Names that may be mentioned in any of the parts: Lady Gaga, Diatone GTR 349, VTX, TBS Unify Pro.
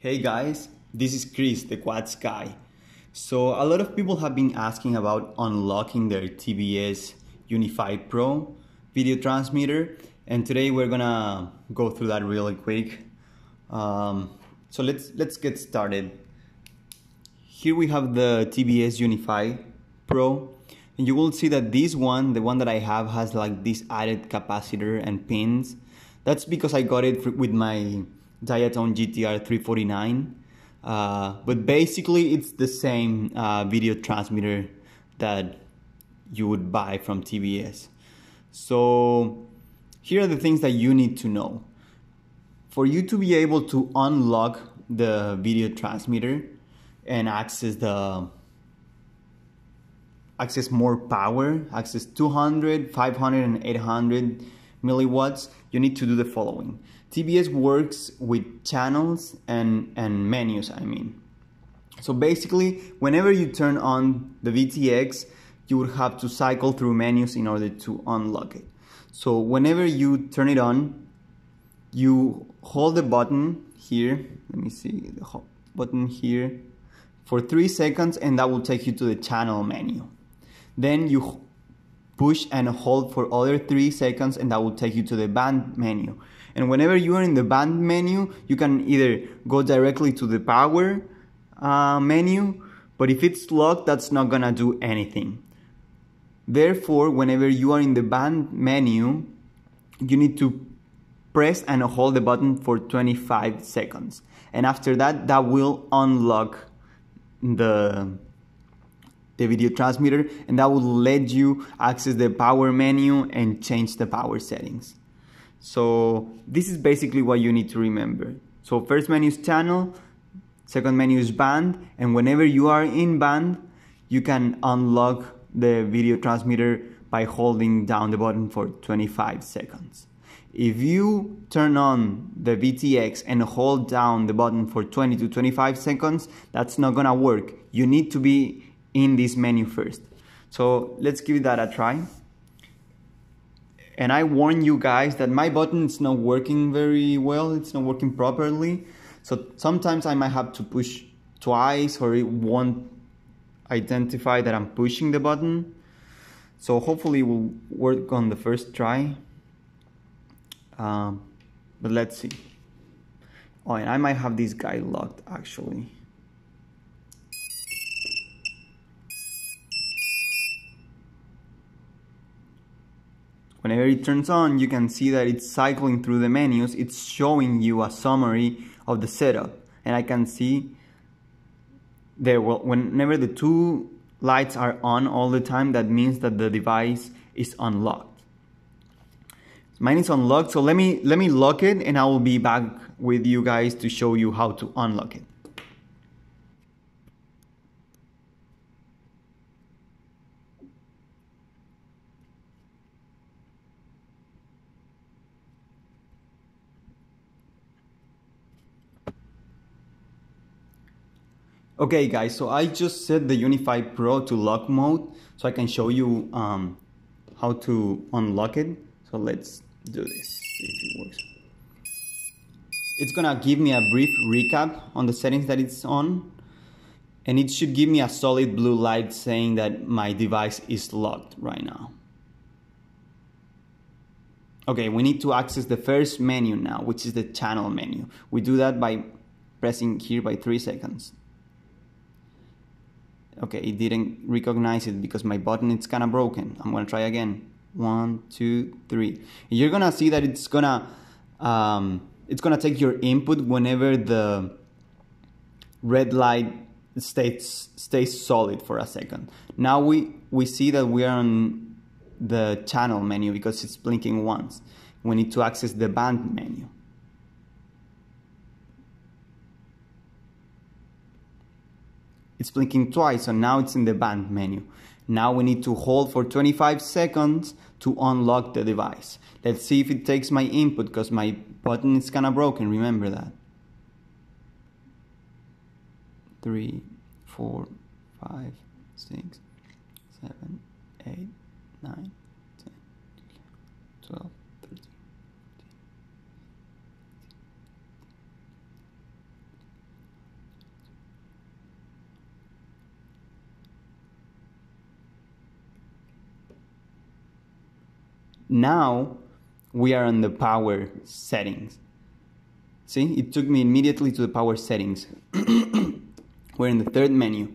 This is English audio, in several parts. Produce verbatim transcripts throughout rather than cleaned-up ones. Hey guys, this is Chris, the Quads guy. So a lot of people have been asking about unlocking their T B S Unify Pro video transmitter, and today we're gonna go through that really quick. Um, so let's let's get started. Here we have the T B S Unify Pro, and you will see that this one, the one that I have, has like this added capacitor and pins. That's because I got it for, with my Diatone G T R three forty-nine, uh, but basically it's the same uh, video transmitter that you would buy from T B S. So here are the things that you need to know. For you to be able to unlock the video transmitter and access the access more power, access two hundred, five hundred and eight hundred milliwatts, you need to do the following. T B S works with channels and, and menus, I mean. So basically, whenever you turn on the V T X, you would have to cycle through menus in order to unlock it. So whenever you turn it on, you hold the button here, let me see, the button here, for three seconds, and that will take you to the channel menu. Then you push and hold for other three seconds, and that will take you to the band menu. And whenever you are in the band menu, you can either go directly to the power uh, menu, but if it's locked, that's not gonna do anything. Therefore, whenever you are in the band menu, you need to press and hold the button for twenty-five seconds. And after that, that will unlock the the video transmitter, and that will let you access the power menu and change the power settings. So this is basically what you need to remember. So first menu is channel, second menu is band, and whenever you are in band, you can unlock the video transmitter by holding down the button for twenty-five seconds. If you turn on the V T X and hold down the button for twenty to twenty-five seconds, that's not gonna work. You need to be in this menu first. So let's give that a try. And I warn you guys that my button is not working very well, it's not working properly. So sometimes I might have to push twice, or it won't identify that I'm pushing the button. So hopefully it will work on the first try. Um, but let's see. Oh, and I might have this guy locked actually. Whenever it turns on, you can see that it's cycling through the menus. It's showing you a summary of the setup. And I can see there, well, whenever the two lights are on all the time, that means that the device is unlocked. Mine is unlocked, so let me, let me lock it, and I will be back with you guys to show you how to unlock it. Okay guys, so I just set the Unify Pro to lock mode so I can show you um, how to unlock it. So let's do this, see if it works. It's gonna give me a brief recap on the settings that it's on, and it should give me a solid blue light saying that my device is locked right now. Okay, we need to access the first menu now, which is the channel menu. We do that by pressing here by three seconds. Okay, it didn't recognize it because my button is kind of broken. I'm gonna try again. One, two, three. You're gonna see that it's gonna um, it's gonna take your input whenever the red light stays stays solid for a second. Now we we see that we are on the channel menu because it's blinking once. We need to access the band menu. It's blinking twice, so now it's in the band menu. Now we need to hold for twenty-five seconds to unlock the device. Let's see if it takes my input, because my button is kind of broken, remember that. Three, four, five, six, seven, eight, nine, ten, twelve. Now we are on the power settings. See, it took me immediately to the power settings. We're in the third menu,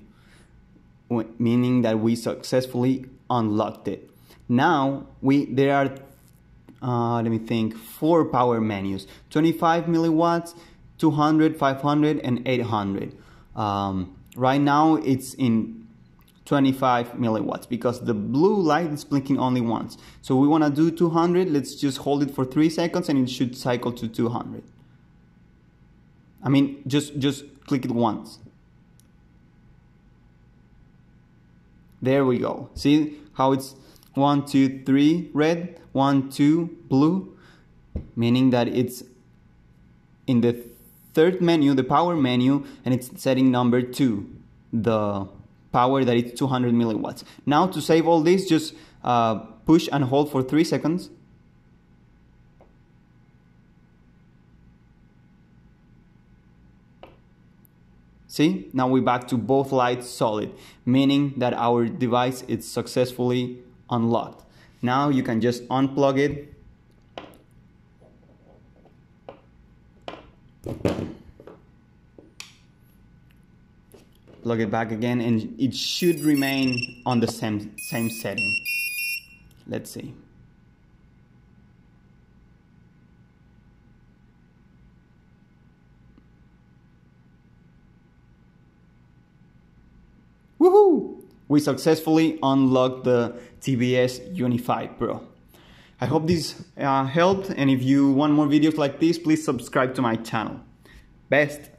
meaning that we successfully unlocked it. Now we there are uh, let me think four power menus: twenty-five milliwatts, two hundred, five hundred, and eight hundred. Um, right now it's in twenty-five milliwatts because the blue light is blinking only once. So we want to do two hundred. Let's just hold it for three seconds and it should cycle to two hundred. I mean, just just click it once. There we go. See how it's one, two, three red, one, two blue, meaning that it's in the third menu, the power menu, and it's setting number two, the power that it's two hundred milliwatts. Now to save all this, just uh, push and hold for three seconds. See, now we're back to both lights solid, meaning that our device is successfully unlocked. Now you can just unplug it. Plug it back again and it should remain on the same, same setting. Let's see. Woohoo! We successfully unlocked the T B S Unify Pro. I hope this uh, helped, and if you want more videos like this, please subscribe to my channel. Best!